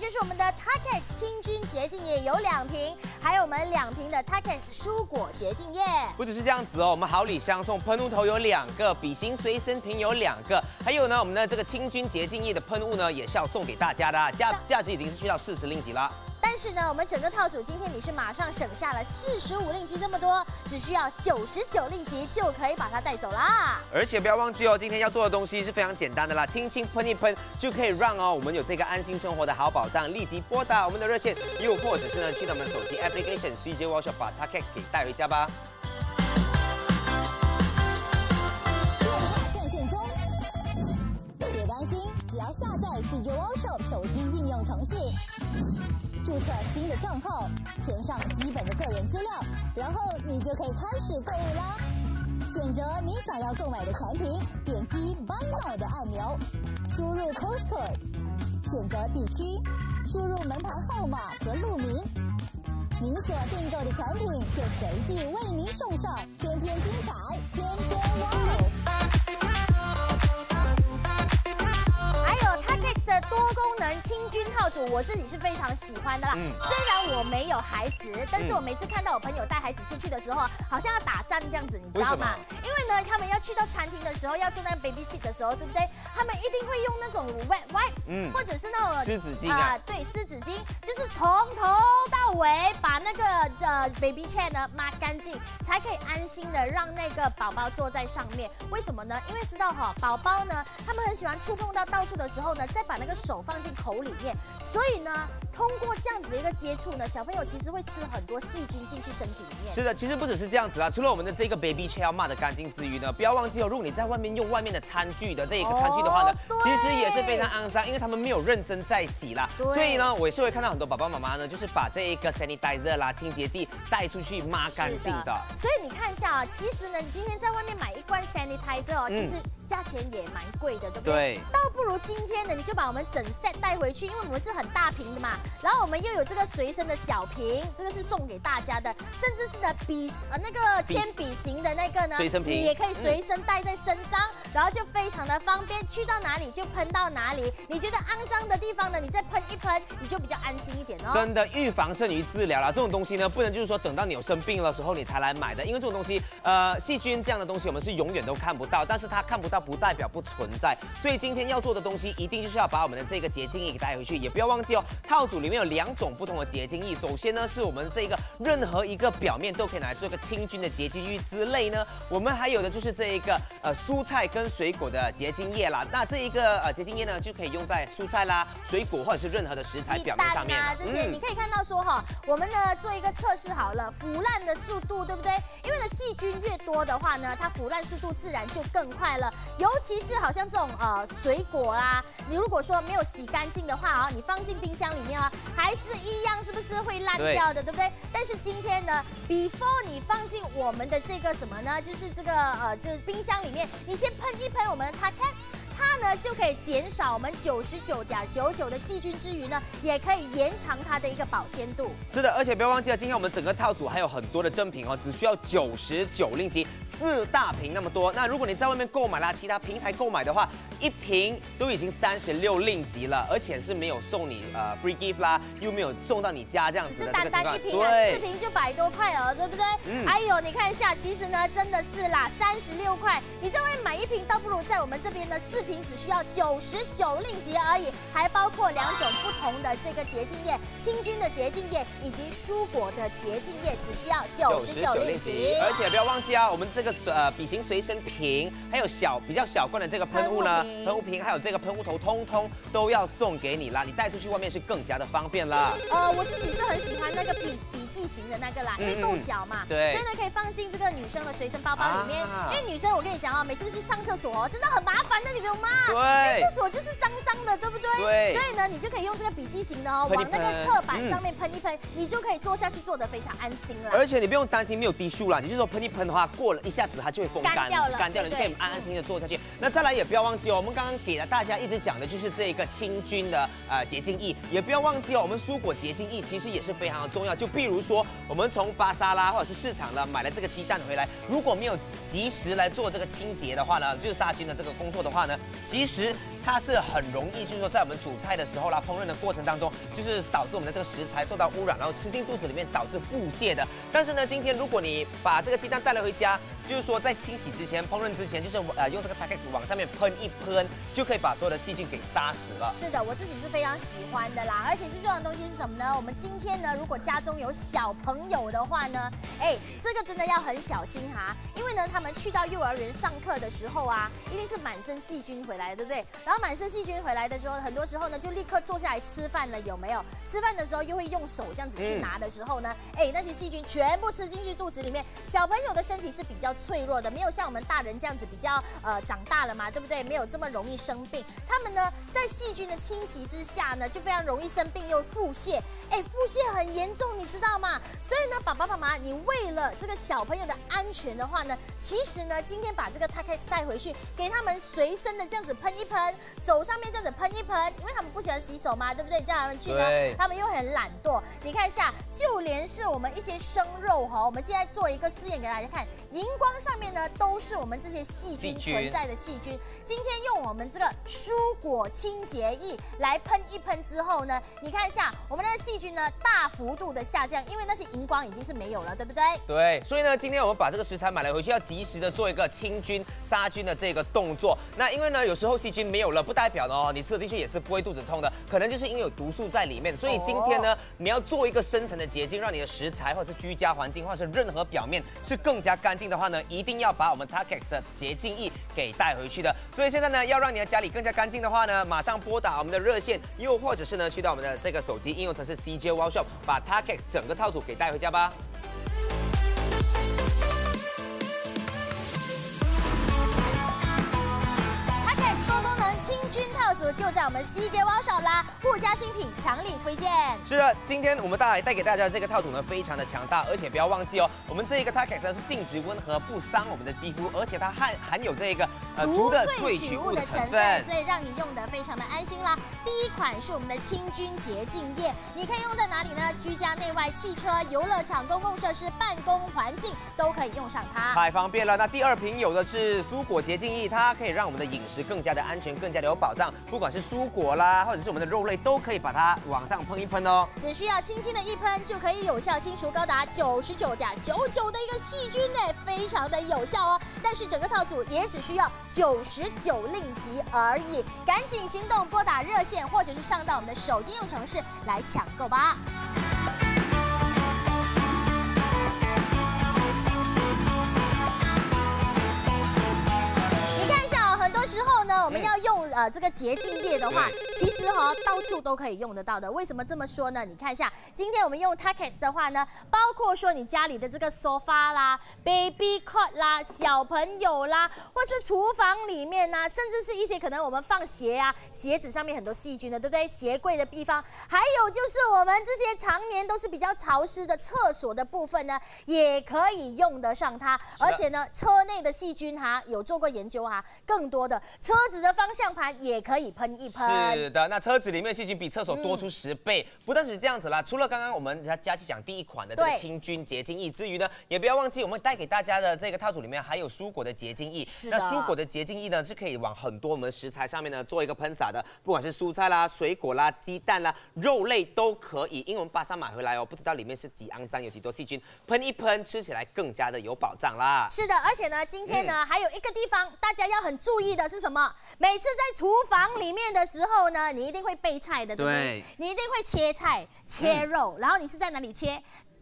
就是我们的 Takex 清菌洁净液有两瓶，还有我们两瓶的 Takex 蔬果洁净液。不只是这样子哦，我们好礼相送，喷雾头有两个，笔型随身瓶有两个，还有呢，我们的这个清菌洁净液的喷雾呢，也是要送给大家的，价价值已经是去到四十令吉了。但是呢，我们整个套组今天你是马上省下了四十五令吉这么多，只需要九十九令吉就可以把它带走啦。而且不要忘记哦，今天要做的东西是非常简单的啦，轻轻喷一喷就可以让哦我们有这个安心生活的好保障。立即拨打我们的热线，又或者是呢去到我们手机 application C J Wow Shop 把 Takex 给带回家吧。 只要下载 C J Wow Shop 手机应用程式，注册新的账号，填上基本的个人资料，然后你就可以开始购物啦。选择你想要购买的产品，点击 Buy Now 的按钮，输入 Postcode， 选择地区，输入门牌号码和路名，您所订购的产品就随即为您送上，天天精彩，天天 Wow。 多功能清菌套组，我自己是非常喜欢的啦。嗯、虽然我没有孩子，但是我每次看到我朋友带孩子出去的时候，好像要打仗这样子，你知道吗？因为呢，他们要去到餐厅的时候，要做那个 baby seat 的时候，对不对？他们一定会用那种 wet wipes，、嗯、或者是那种湿纸巾啊、呃，对，湿纸巾，就是从头到尾把那个呃 baby chair 呢抹干净，才可以安心的让那个宝宝坐在上面。为什么呢？因为知道哈、哦，宝宝呢，他们很喜欢触碰到到处的时候呢，再把那个 手放进口里面，所以呢，通过这样子的一个接触呢，小朋友其实会吃很多细菌进去身体里面。是的，其实不只是这样子啦，除了我们的这个 baby chair 要抹得干净之余呢，不要忘记哦，如果你在外面用外面的餐具的这个餐具的话呢，哦、其实也是非常肮脏，因为他们没有认真在洗啦。所以呢，我也是会看到很多爸爸妈妈呢，就是把这一个 sanitizer 啦、清洁剂带出去抹干净的。所以你看一下啊，其实呢，你今天在外面买一罐 sanitizer 哦，其实价钱也蛮贵的，对不对？对。倒不如今天呢，你就把我们 整 set 带回去，因为我们是很大瓶的嘛，然后我们又有这个随身的小瓶，这个是送给大家的，甚至是呢笔呃那个铅笔型的那个呢，你也可以随身带在身上，嗯、然后就非常的方便，去到哪里就喷到哪里。你觉得肮脏的地方呢，你再喷一喷，你就比较安心一点哦。真的，预防胜于治疗啦，这种东西呢，不能就是说等到你有生病的时候你才来买的，因为这种东西呃细菌这样的东西我们是永远都看不到，但是它看不到不代表不存在，所以今天要做的东西一定就是要把 我们的这个洁净液给带回去，也不要忘记哦。套组里面有两种不同的洁净液，首先呢是我们这个任何一个表面都可以拿来做一个清菌的洁净液之类呢，我们还有的就是这一个呃蔬菜跟水果的洁净液啦。那这一个呃洁净液呢就可以用在蔬菜啦、水果或者是任何的食材表面上面。鸡蛋啊这些，嗯、你可以看到说哈、哦，我们呢做一个测试好了，腐烂的速度对不对？因为呢细菌越多的话呢，它腐烂速度自然就更快了。尤其是好像这种呃水果啊，你如果说 没有洗干净的话啊，你放进冰箱里面啊，还是一样，是不是会烂掉的， 对, 对不对？但是今天呢 ，before 你放进我们的这个什么呢，就是这个呃，就是冰箱里面，你先喷一喷我们的 Takex， 它呢就可以减少我们 九十九点九九 的细菌之余呢，也可以延长它的一个保鲜度。是的，而且不要忘记了，今天我们整个套组还有很多的赠品哦，只需要九十九令吉，四大瓶那么多。那如果你在外面购买啦，其他平台购买的话，一瓶都已经三十六 令吉了，而且是没有送你呃 free gift 啦，又没有送到你家这样子的。只是单单一瓶啊，四瓶就百多块了，对不对？嗯、哎呦，你看一下，其实呢，真的是啦，三十六块，你在外面买一瓶，倒不如在我们这边呢，四瓶只需要九十九令吉而已，还包括两种不同的这个洁净液，清菌的洁净液以及蔬果的洁净液，只需要九十九令吉。而且不要忘记啊，我们这个呃笔型随身瓶，还有小比较小罐的这个喷雾呢，喷雾瓶，还有这个喷雾头，通通 都要送给你啦，你带出去外面是更加的方便啦。呃，我自己是很喜欢那个笔笔记型的那个啦，因为够小嘛，嗯、对，所以呢可以放进这个女生的随身包包里面。啊、因为女生，我跟你讲啊，每次去上厕所、哦、真的很麻烦的，你懂吗？对，因为厕所就是脏脏的，对不对？对。所以呢，你就可以用这个笔记型的哦，喷喷往那个侧板上面喷一喷，嗯、你就可以坐下去坐得非常安心啦。而且你不用担心没有滴数啦，你就说喷一喷的话，过了一下子它就会风干，干掉了，干掉了，你可以安安心心的坐下去。嗯、那再来也不要忘记哦，我们刚刚给了大家一直讲的就是 就是这个清菌的呃洁净液，也不要忘记哦。我们蔬果洁净液其实也是非常的重要。就比如说，我们从巴沙拉或者是市场呢买了这个鸡蛋回来，如果没有及时来做这个清洁的话呢，就是杀菌的这个工作的话呢，其实它是很容易，就是说在我们煮菜的时候啦、烹饪的过程当中，就是导致我们的这个食材受到污染，然后吃进肚子里面导致腹泻的。但是呢，今天如果你把这个鸡蛋带了回家，就是说在清洗之前、烹饪之前，就是呃用这个 T A K E X 往上面喷一喷，就可以把所有的细菌给杀死了。是的，我自己是非常喜欢的啦。而且最重要的东西是什么呢？我们今天呢，如果家中有小朋友的话呢，哎，这个真的要很小心哈、啊，因为呢，他们去到幼儿园上课的时候啊，一定是满身细菌回来，对不对？然后满身细菌回来的时候，很多时候呢就立刻坐下来吃饭了，有没有？吃饭的时候又会用手这样子去拿的时候呢，哎、嗯，那些细菌全部吃进去肚子里面。小朋友的身体是比较脆弱的，没有像我们大人这样子比较呃长大了嘛，对不对？没有这么容易生病。他们呢在细菌的侵袭之下呢，就非常容易生病又腹泻，哎，腹泻很严重，你知道吗？所以呢，爸爸妈妈，你为了这个小朋友的安全的话呢，其实呢，今天把这个 T A K E X 带回去，给他们随身的这样子喷一喷，手上面这样子喷一喷，因为他们不喜欢洗手嘛，对不对？叫他们去呢，他们又很懒惰。你看一下，就连是我们一些生肉哈，我们现在做一个试验给大家看，荧光上面呢都是我们这些细菌存在的细菌。今天用我们这个蔬果清洁液来喷一喷之后呢，你看一下我们的细菌呢大幅度的下降，因为那些荧光已经是没有了，对不对？对，所以呢，今天我们把这个食材买来回去，要及时的做一个清菌杀菌的这个动作。那因为呢，有时候细菌没有了，不代表呢哦，你吃了进去也是不会肚子痛的，可能就是因为有毒素在里面。所以今天呢，你要做一个深层的洁净，让你的食材或者是居家环境或者是任何表面是更加干净的话呢，一定要把我们 T A K E X 的洁净液给带回去的。所以现在呢，要让你的家里更加干净的话呢，马上拨打我们的热线，又或者是呢，去到我们的这个手机应用程式 C J Wow Shop， 把 T A K E X 整个套组给带回家吧。清菌套组就在我们 C J Wow Shop 啦，护家新品强力推荐。是的，今天我们带来带给大家的这个套组呢，非常的强大，而且不要忘记哦，我们这一个 T A K E X 呢是性质温和，不伤我们的肌肤，而且它含含有这个呃竹的萃取物的成分，所以让你用的非常的安心啦。第一款是我们的清菌洁净液，你可以用在哪里呢？居家、内外、汽车、游乐场、公共设施、办公环境都可以用上它，太方便了。那第二瓶有的是蔬果洁净液，它可以让我们的饮食更加的安全，更更加有保障，不管是蔬果啦，或者是我们的肉类，都可以把它往上喷一喷哦。只需要轻轻的一喷，就可以有效清除高达九十九点九九的一个细菌呢，非常的有效哦。但是整个套组也只需要九十九令吉而已，赶紧行动，拨打热线或者是上到我们的手机应用程式来抢购吧。之后呢，我们要用呃这个洁净液的话，其实哈、哦、到处都可以用得到的。为什么这么说呢？你看一下，今天我们用 T A K E X 的话呢，包括说你家里的这个 sofa 啦、baby cot 啦、小朋友啦，或是厨房里面呐、啊，甚至是一些可能我们放鞋啊、鞋子上面很多细菌的，对不对？鞋柜的地方，还有就是我们这些常年都是比较潮湿的厕所的部分呢，也可以用得上它。而且呢，车内的细菌哈、啊，有做过研究哈、啊，更多的。车子的方向盘也可以喷一喷。是的，那车子里面细菌比厕所多出十倍，嗯、不但是这样子啦。除了刚刚我们佳琪讲第一款的这个清菌洁净液之余呢，也不要忘记我们带给大家的这个套组里面还有蔬果的洁净液。是的。那蔬果的洁净液呢是可以往很多我们食材上面呢做一个喷洒的，不管是蔬菜啦、水果啦、鸡蛋啦、肉类都可以。因为我们巴沙买回来哦，不知道里面是几肮脏，有几多细菌，喷一喷，吃起来更加的有保障啦。是的，而且呢，今天呢、嗯、还有一个地方大家要很注意的。是什么？每次在厨房里面的时候呢，你一定会备菜的，对不对？你一定会切菜、切肉，嗯、然后你是在哪里切？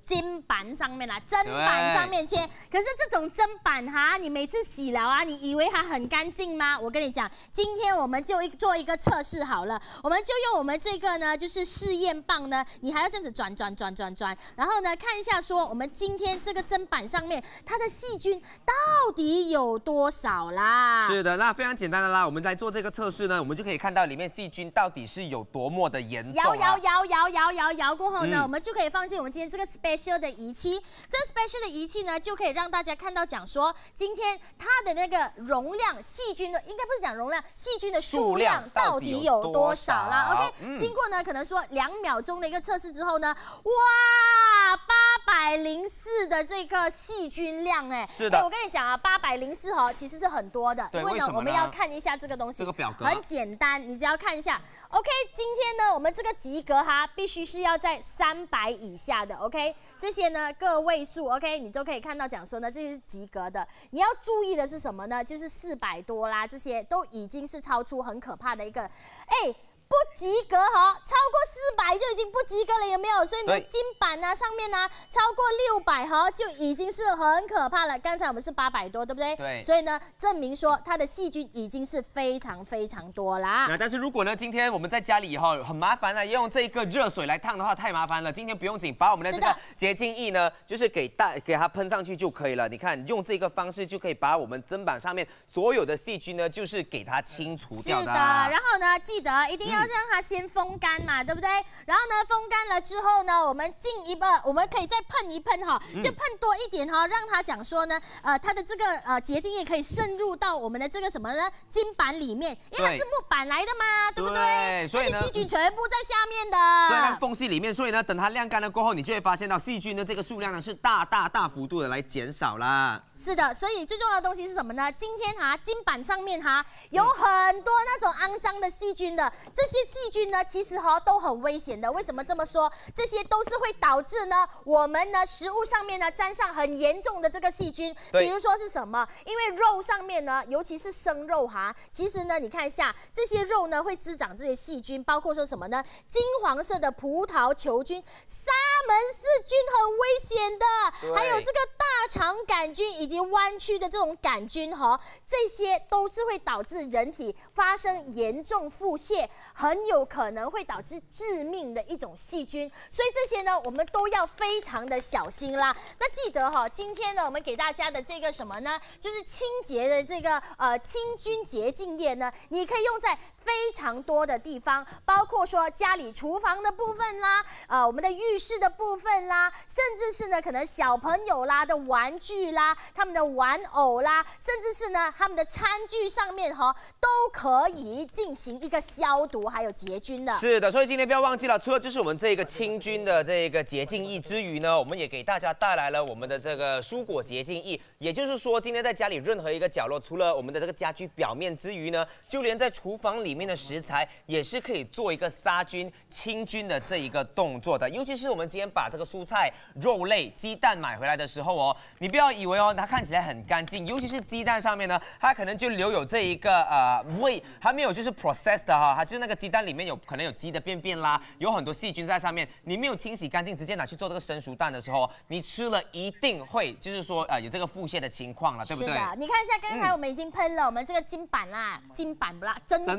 砧板上面啦，砧板上面切。可是这种砧板哈，你每次洗了啊，你以为它很干净吗？我跟你讲，今天我们就一做一个测试好了，我们就用我们这个呢，就是试验棒呢，你还要这样子转转转转转，然后呢看一下说，我们今天这个砧板上面它的细菌到底有多少啦？是的，那非常简单的啦，我们来做这个测试呢，我们就可以看到里面细菌到底是有多么的严重、啊。摇摇摇摇摇摇摇过后呢，嗯、我们就可以放进我们今天这个 space。special 的仪器，这 special 的仪器呢，就可以让大家看到讲说，今天它的那个容量，细菌的应该不是讲容量，细菌的数量到底有多少啦 ？OK，、嗯、经过呢可能说两秒钟的一个测试之后呢，哇，八百零四的这个细菌量哎、欸，是的、欸，我跟你讲啊，八百零四哈其实是很多的，因为呢我们要看一下这个东西，这个表格很简单，你只要看一下。OK， 今天呢我们这个及格哈，必须是要在三百以下的 OK。这些呢个位数 ，OK， 你都可以看到讲说呢，这些是及格的。你要注意的是什么呢？就是四百多啦，这些都已经是超出很可怕的一个，哎。 不及格哈，超过四百就已经不及格了，有没有？所以你的金板啊，上面啊，超过六百哈就已经是很可怕了。刚才我们是八百多，对不对？对。所以呢，证明说它的细菌已经是非常非常多啦。那但是如果呢，今天我们在家里以后很麻烦了，要用这个热水来烫的话太麻烦了。今天不用紧，把我们的这个洁净液呢，就是给大给它喷上去就可以了。你看，用这个方式就可以把我们砧板上面所有的细菌呢，就是给它清除掉的。是的，然后呢，记得一定要。 要让它先风干嘛，对不对？然后呢，风干了之后呢，我们进一步，我们可以再喷一喷哈，就喷多一点哈，让它讲说呢，呃，它的这个呃洁净液可以渗入到我们的这个什么呢金板里面，因为它是木板来的嘛， 对, 对不对？所以呢，细菌全部在下面的，所以它缝隙里面，所以呢，等它晾干了过后，你就会发现到细菌的这个数量呢是大大大幅度的来减少啦。是的，所以最重要的东西是什么呢？今天哈、啊、金板上面哈、啊、有很多那种肮脏的细菌的。 这些细菌呢，其实哈都很危险的。为什么这么说？这些都是会导致呢，我们呢食物上面呢沾上很严重的这个细菌。比如说是什么？因为肉上面呢，尤其是生肉哈，其实呢你看一下，这些肉呢会滋长这些细菌，包括说什么呢？金黄色的葡萄球菌、沙门氏菌很危险的，还有这个大肠杆菌以及弯曲的这种杆菌哈，这些都是会导致人体发生严重腹泻。 很有可能会导致致命的一种细菌，所以这些呢，我们都要非常的小心啦。那记得哈、哦，今天呢，我们给大家的这个什么呢，就是清洁的这个呃清菌洁净液呢，你可以用在非常多的地方，包括说家里厨房的部分啦，呃我们的浴室的部分啦，甚至是呢可能小朋友啦的玩具啦，他们的玩偶啦，甚至是呢他们的餐具上面哈、哦，都可以进行一个消毒。 毒还有洁菌的，是的，所以今天不要忘记了，除了就是我们这个清菌的这个洁净液之余呢，我们也给大家带来了我们的这个蔬果洁净液。也就是说，今天在家里任何一个角落，除了我们的这个家居表面之余呢，就连在厨房里面的食材也是可以做一个杀菌、清菌的这一个动作的。尤其是我们今天把这个蔬菜、肉类、鸡蛋买回来的时候哦，你不要以为哦它看起来很干净，尤其是鸡蛋上面呢，它可能就留有这一个呃味，还没有就是 processed 哈、哦，它就是。 那个鸡蛋里面有可能有鸡的便便啦，有很多细菌在上面，你没有清洗干净，直接拿去做这个生熟蛋的时候，你吃了一定会就是说呃有这个腹泻的情况了，对不对？是的，你看一下刚才我们已经喷了我们这个砧板啦，砧板不啦，砧板，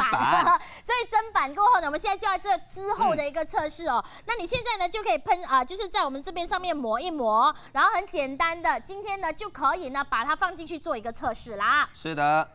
所以砧板过后呢，我们现在就要这之后的一个测试哦。嗯、那你现在呢就可以喷啊、呃，就是在我们这边上面抹一抹，然后很简单的，今天呢就可以呢把它放进去做一个测试啦。是的。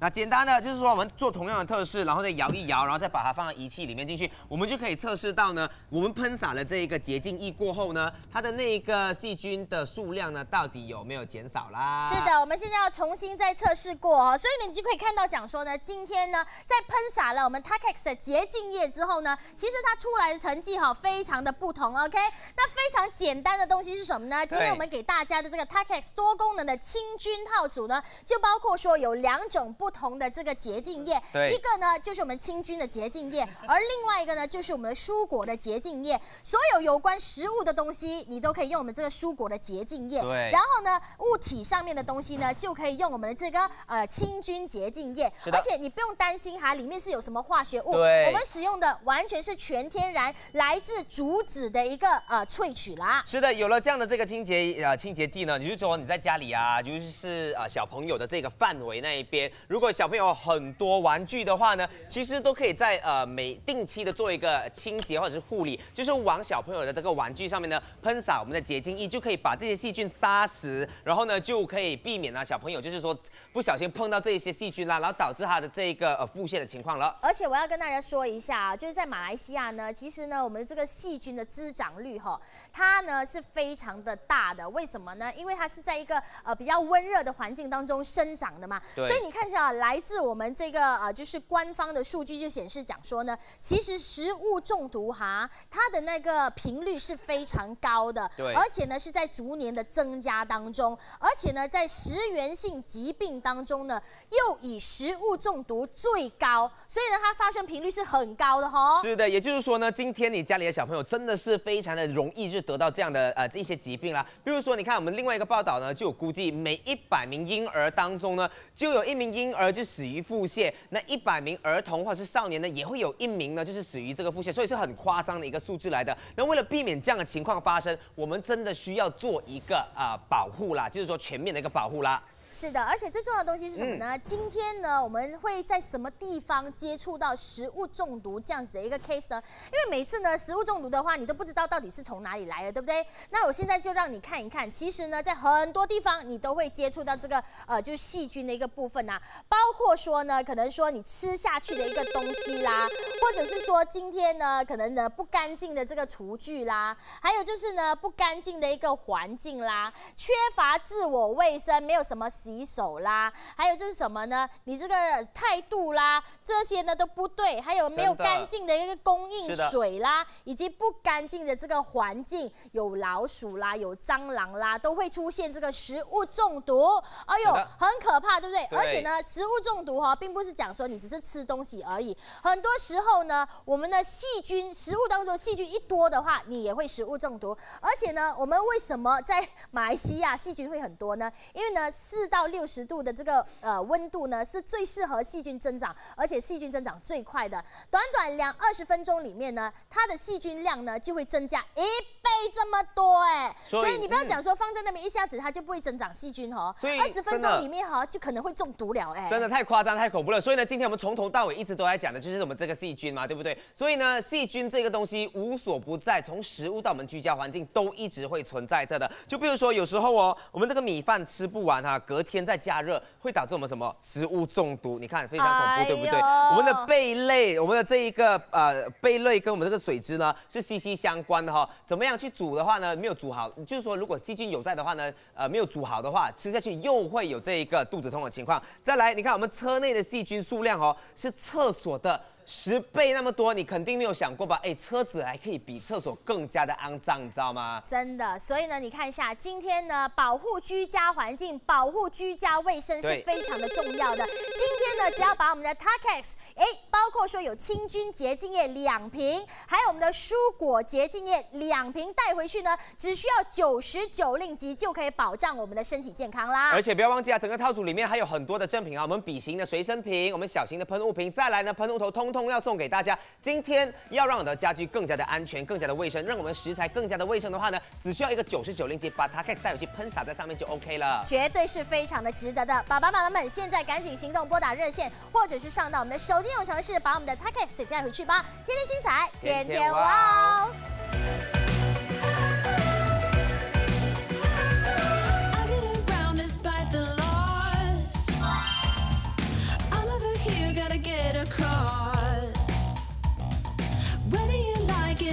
那简单的就是说，我们做同样的测试，然后再摇一摇，然后再把它放到仪器里面进去，我们就可以测试到呢，我们喷洒了这一个洁净液过后呢，它的那个细菌的数量呢，到底有没有减少啦？是的，我们现在要重新再测试过哦，所以你就可以看到讲说呢，今天呢，在喷洒了我们 T A K E X 的洁净液之后呢，其实它出来的成绩哈、哦，非常的不同 ，OK？ 那非常简单的东西是什么呢？今天我们给大家的这个 T A K E X 多功能的清菌套组呢，就包括说有两种不同。 不同的这个洁净液，一个呢就是我们清菌的洁净液，而另外一个呢就是我们蔬果的洁净液。所有有关食物的东西，你都可以用我们这个蔬果的洁净液。然后呢，物体上面的东西呢，就可以用我们的这个呃清菌洁净液。而且你不用担心哈，里面是有什么化学物。我们使用的完全是全天然，来自竹子的一个呃萃取啦。是的，有了这样的这个清洁呃清洁剂呢，你就说你在家里啊，就是呃小朋友的这个范围那一边，如果 如果小朋友很多玩具的话呢，其实都可以在呃每定期的做一个清洁或者是护理，就是往小朋友的这个玩具上面呢喷洒我们的洁净液，就可以把这些细菌杀死，然后呢就可以避免啊小朋友就是说不小心碰到这些细菌啦，然后导致他的这个呃腹泻的情况了。而且我要跟大家说一下啊，就是在马来西亚呢，其实呢我们这个细菌的滋长率哈、哦，它呢是非常的大的，为什么呢？因为它是在一个呃比较温热的环境当中生长的嘛，所以你看一下。啊，来自我们这个呃，就是官方的数据就显示讲说呢，其实食物中毒哈，它的那个频率是非常高的，对，而且呢是在逐年的增加当中，而且呢在食源性疾病当中呢，又以食物中毒最高，所以呢它发生频率是很高的哈、哦。是的，也就是说呢，今天你家里的小朋友真的是非常的容易就得到这样的呃一些疾病啦，比如说你看我们另外一个报道呢，就有估计每一百名婴儿当中呢，就有一名婴儿就死于腹泻，那一百名儿童或者是少年呢，也会有一名呢就是死于这个腹泻，所以是很夸张的一个数字来的。那为了避免这样的情况发生，我们真的需要做一个啊、呃、保护啦，就是说全面的一个保护啦。是的，而且最重要的东西是什么呢？嗯、今天呢，我们会在什么地方接触到食物中毒这样子的一个 case 呢？因为每次呢，食物中毒的话，你都不知道到底是从哪里来的，对不对？那我现在就让你看一看，其实呢，在很多地方你都会接触到这个呃，就是细菌的一个部分呐、啊，包括说呢，可能说你吃下去的一个东西啦，或者是说今天呢，可能呢不干净的这个厨具啦，还有就是呢不干净的一个环境啦，缺乏自我卫生，没有什么洗手啦，还有这是什么呢？你这个态度啦，这些呢都不对，还有没有干净的一个供应水啦，以及不干净的这个环境，有老鼠啦，有蟑螂啦，都会出现这个食物中毒。哎呦，很可怕，对不对？对，而且呢，食物中毒哈、哦，并不是讲说你只是吃东西而已，很多时候呢，我们的细菌，食物当中细菌一多的话，你也会食物中毒。而且呢，我们为什么在马来西亚细菌会很多呢？因为呢是到六十度的这个呃温度呢，是最适合细菌增长，而且细菌增长最快的。短短两二十分钟里面呢，它的细菌量呢就会增加一倍这么多哎，所以，所以你不要讲说放在那边一下子它就不会增长细菌哦，二十分钟里面哈就可能会中毒了哎，真的太夸张太恐怖了。所以呢，今天我们从头到尾一直都在讲的就是我们这个细菌嘛，对不对？所以呢，细菌这个东西无所不在，从食物到我们居家环境都一直会存在着的。就比如说有时候哦，我们这个米饭吃不完哈、啊，隔天再加热会导致我们什么食物中毒？你看非常恐怖，哎、对不对？我们的贝类，我们的这一个呃贝类跟我们这个水蛭呢是息息相关的哈、哦。怎么样去煮的话呢？没有煮好，就是说如果细菌有在的话呢，呃没有煮好的话，吃下去又会有这一个肚子痛的情况。再来，你看我们车内的细菌数量哦，是厕所的十倍那么多，你肯定没有想过吧？哎，车子还可以比厕所更加的肮脏，你知道吗？真的，所以呢，你看一下，今天呢，保护居家环境、保护居家卫生是非常的重要的。今天呢，只要把我们的 Takex， 哎，包括说有清菌洁净液两瓶，还有我们的蔬果洁净液两瓶带回去呢，只需要九十九令吉就可以保障我们的身体健康啦。而且不要忘记啊，整个套组里面还有很多的赠品啊，我们笔型的随身瓶，我们小型的喷雾瓶，再来呢，喷雾头通。通要送给大家。今天要让我的家居更加的安全、更加的卫生，让我们食材更加的卫生的话呢，只需要一个九十九令吉，把它 Takex 带回去喷洒在上面就 OK 了，绝对是非常的值得的。爸爸妈妈们现在赶紧行动，拨打热线，或者是上到我们的手机用程式，把我们的 Takex 带回去吧。天天精彩，天天哇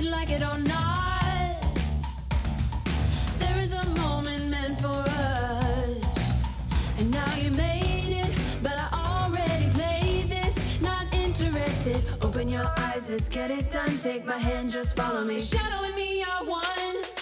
！Like it or not, there is a moment meant for us, and now you made it, but I already played this, not interested, open your eyes, let's get it done, take my hand, just follow me, Shadow and me are one.